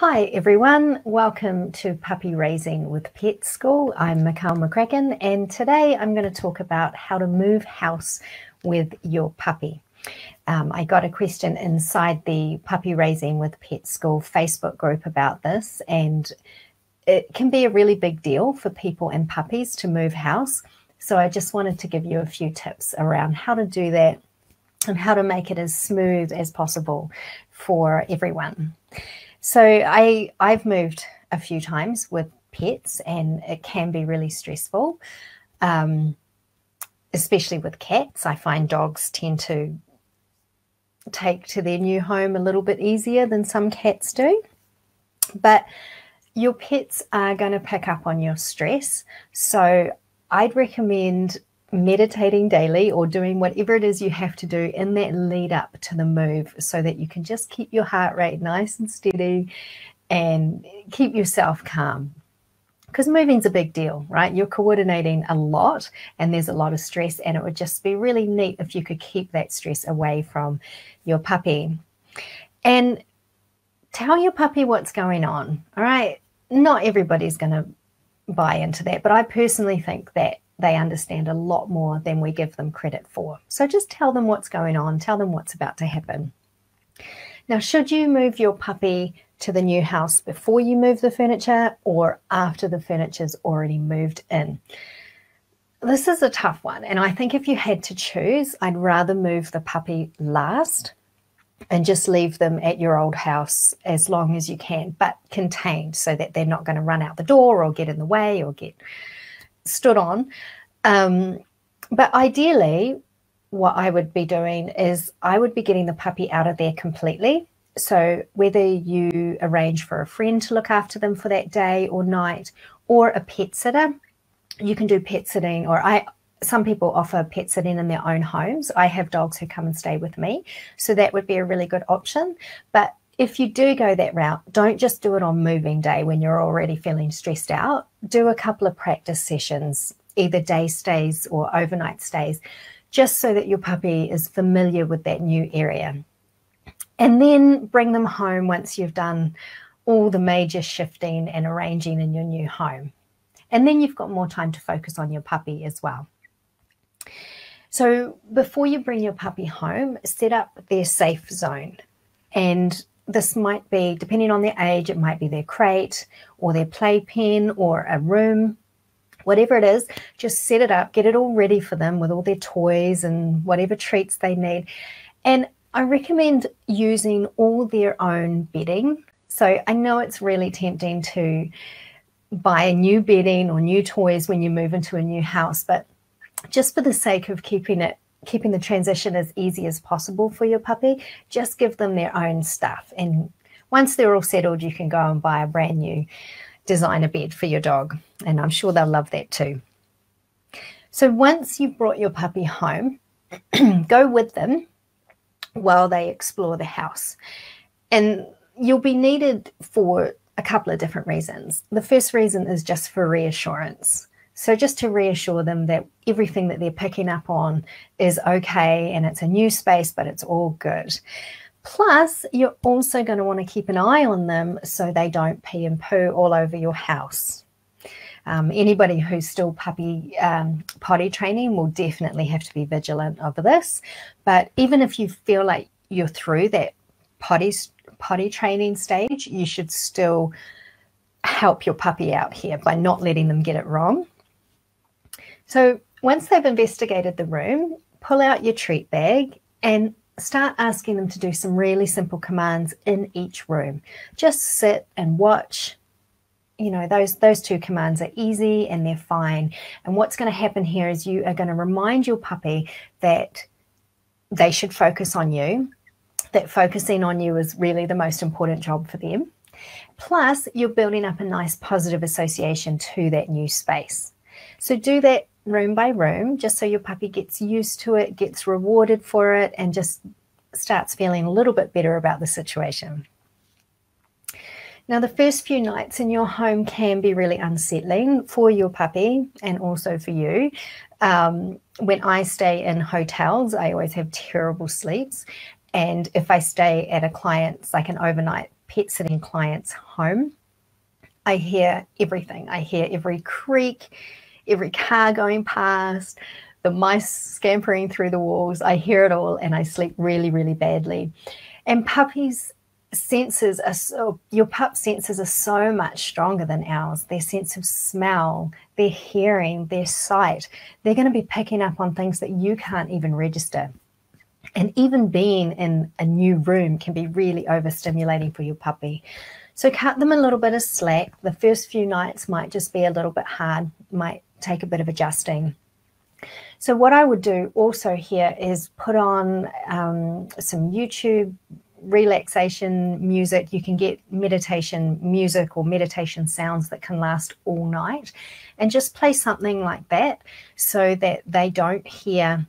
Hi everyone, welcome to Puppy Raising with Pet School. I'm Michal McCracken and today I'm going to talk about how to move house with your puppy. I got a question inside the Puppy Raising with Pet School Facebook group about this, and it can be a really big deal for people and puppies to move house. So I just wanted to give you a few tips around how to do that and how to make it as smooth as possible for everyone. So I've moved a few times with pets, and it can be really stressful, especially with cats. I find dogs tend to take to their new home a little bit easier than some cats do. But your pets are going to pick up on your stress. So I'd recommend meditating daily or doing whatever it is you have to do in that lead up to the move, so that you can just keep your heart rate nice and steady and keep yourself calm, because moving's a big deal, right? You're coordinating a lot and there's a lot of stress, and it would just be really neat if you could keep that stress away from your puppy. And tell your puppy what's going on, all right? Not everybody's going to buy into that, but I personally think that they understand a lot more than we give them credit for. So just tell them what's going on, tell them what's about to happen. Now, should you move your puppy to the new house before you move the furniture or after the furniture's already moved in? This is a tough one, and I think if you had to choose, I'd rather move the puppy last and just leave them at your old house as long as you can, but contained, so that they're not going to run out the door or get in the way or get stood on. But ideally what I would be doing is I would be getting the puppy out of there completely. So whether you arrange for a friend to look after them for that day or night, or a pet sitter, you can do pet sitting, or some people offer pet sitting in their own homes. I have dogs who come and stay with me, so that would be a really good option. But if you do go that route, don't just do it on moving day when you're already feeling stressed out. Do a couple of practice sessions, either day stays or overnight stays, just so that your puppy is familiar with that new area. And then bring them home once you've done all the major shifting and arranging in your new home. And then you've got more time to focus on your puppy as well. So before you bring your puppy home, set up their safe zone. And this might be, depending on their age, it might be their crate or their playpen or a room, whatever it is. Just set it up, get it all ready for them with all their toys and whatever treats they need. And I recommend using all their own bedding. So I know it's really tempting to buy a new bedding or new toys when you move into a new house, but just for the sake of keeping the transition as easy as possible for your puppy, just give them their own stuff. And once they're all settled, you can go and buy a brand new designer bed for your dog. And I'm sure they'll love that too. So once you've brought your puppy home, go with them while they explore the house. And you'll be needed for a couple of different reasons. The first reason is just for reassurance. So just to reassure them that everything that they're picking up on is okay, and it's a new space, but it's all good. Plus, you're also going to want to keep an eye on them so they don't pee and poo all over your house. Anybody who's still puppy potty training will definitely have to be vigilant over this. But even if you feel like you're through that potty training stage, you should still help your puppy out here by not letting them get it wrong. So once they've investigated the room, pull out your treat bag and start asking them to do some really simple commands in each room. Just sit and watch. You know, those two commands are easy and they're fine. And what's going to happen here is you are going to remind your puppy that they should focus on you, that focusing on you is really the most important job for them. Plus, you're building up a nice positive association to that new space. So do that room by room, just so your puppy gets used to it, gets rewarded for it, and just starts feeling a little bit better about the situation. Now, the first few nights in your home can be really unsettling for your puppy and also for you. When I stay in hotels, I always have terrible sleeps. And if I stay at a client's, like an overnight pet sitting clients home, I hear everything. I hear every creak, every car going past, the mice scampering through the walls. I hear it all, and I sleep really, really badly. And puppies' senses are so, your pup's senses are so much stronger than ours. Their sense of smell, their hearing, their sight, they're going to be picking up on things that you can't even register. And even being in a new room can be really overstimulating for your puppy. So cut them a little bit of slack. The first few nights might just be a little bit hard, might take a bit of adjusting. So what I would do also here is put on some YouTube relaxation music. You can get meditation music or meditation sounds that can last all night, and just play something like that so that they don't hear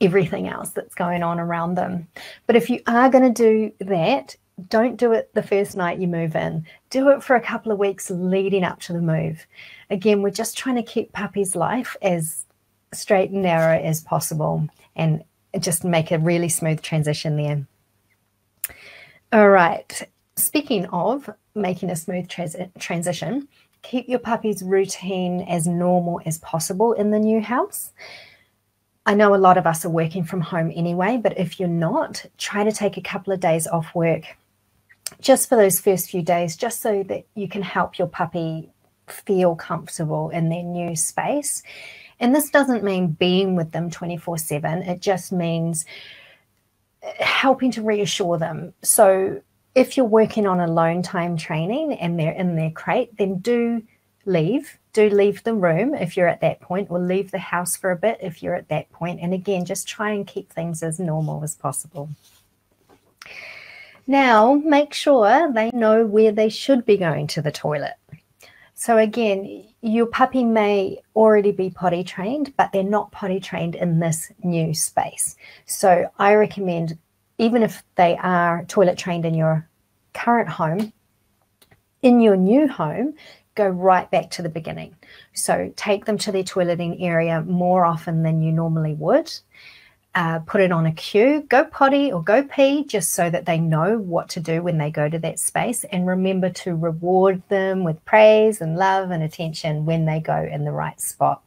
everything else that's going on around them. But if you are going to do that, don't do it the first night you move in. Do it for a couple of weeks leading up to the move. Again, we're just trying to keep puppies' life as straight and narrow as possible and just make a really smooth transition there. All right, speaking of making a smooth transition, keep your puppy's routine as normal as possible in the new house. I know a lot of us are working from home anyway, but if you're not, try to take a couple of days off work just for those first few days, just so that you can help your puppy feel comfortable in their new space. And this doesn't mean being with them 24/7. It just means helping to reassure them. So if you're working on alone time training and they're in their crate, then do leave the room if you're at that point, or leave the house for a bit if you're at that point. And again, just try and keep things as normal as possible. Now, make sure they know where they should be going to the toilet. So again, your puppy may already be potty trained, but they're not potty trained in this new space. So I recommend, even if they are toilet trained in your current home, in your new home, go right back to the beginning. So take them to their toileting area more often than you normally would. Put it on a cue, go potty or go pee, just so that they know what to do when they go to that space. And remember to reward them with praise and love and attention when they go in the right spot.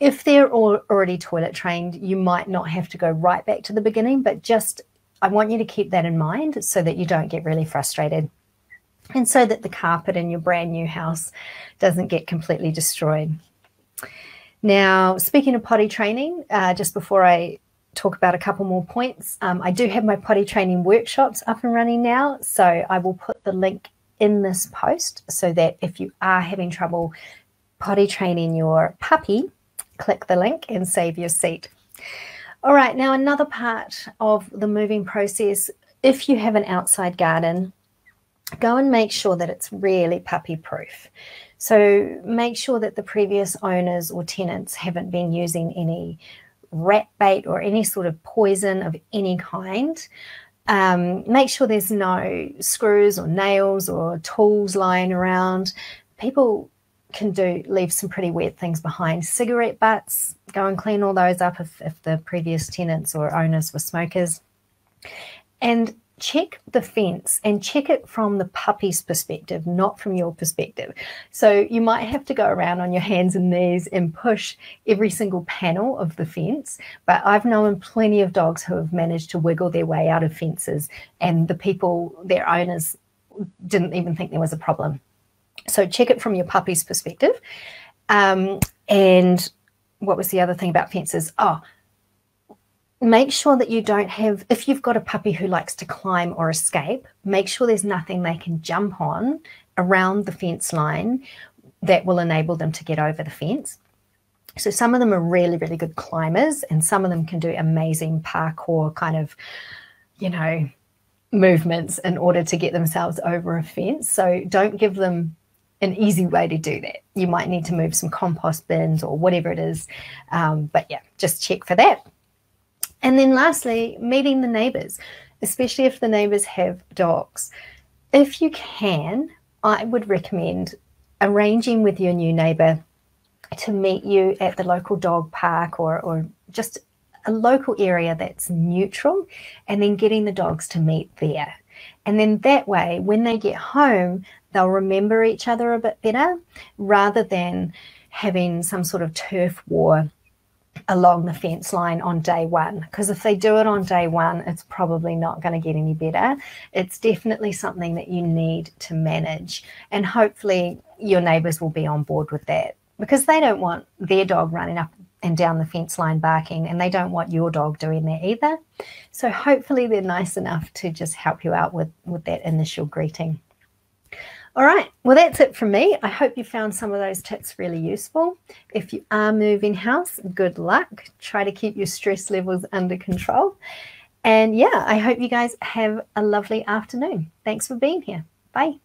If they're already toilet trained, you might not have to go right back to the beginning, but just, I want you to keep that in mind so that you don't get really frustrated, and so that the carpet in your brand new house doesn't get completely destroyed. Now, speaking of potty training, just before I talk about a couple more points, I do have my potty training workshops up and running now, so I will put the link in this post so that if you are having trouble potty training your puppy, click the link and save your seat. All right, now another part of the moving process, if you have an outside garden, go and make sure that it's really puppy-proof. So make sure that the previous owners or tenants haven't been using any rat bait or any sort of poison of any kind. Make sure there's no screws or nails or tools lying around. People can leave some pretty weird things behind. Cigarette butts, go and clean all those up if the previous tenants or owners were smokers. And check the fence, and check it from the puppy's perspective, not from your perspective. So you might have to go around on your hands and knees and push every single panel of the fence, but I've known plenty of dogs who have managed to wiggle their way out of fences, and the people, their owners, didn't even think there was a problem. So check it from your puppy's perspective. And what was the other thing about fences? Oh, make sure that you don't have, if you've got a puppy who likes to climb or escape, make sure there's nothing they can jump on around the fence line that will enable them to get over the fence. So some of them are really, really good climbers, and some of them can do amazing parkour kind of, you know, movements in order to get themselves over a fence. So don't give them an easy way to do that. You might need to move some compost bins or whatever it is. But yeah, just check for that. And then lastly, meeting the neighbours, especially if the neighbours have dogs. If you can, I would recommend arranging with your new neighbour to meet you at the local dog park or just a local area that's neutral, and then getting the dogs to meet there. And then that way, when they get home, they'll remember each other a bit better rather than having some sort of turf war along the fence line on day one. Because if they do it on day one, it's probably not going to get any better. It's definitely something that you need to manage. And hopefully your neighbours will be on board with that, because they don't want their dog running up and down the fence line barking, and they don't want your dog doing that either. So hopefully they're nice enough to just help you out with that initial greeting. All right, well, that's it from me. I hope you found some of those tips really useful. If you are moving house, good luck. Try to keep your stress levels under control. And yeah, I hope you guys have a lovely afternoon. Thanks for being here. Bye.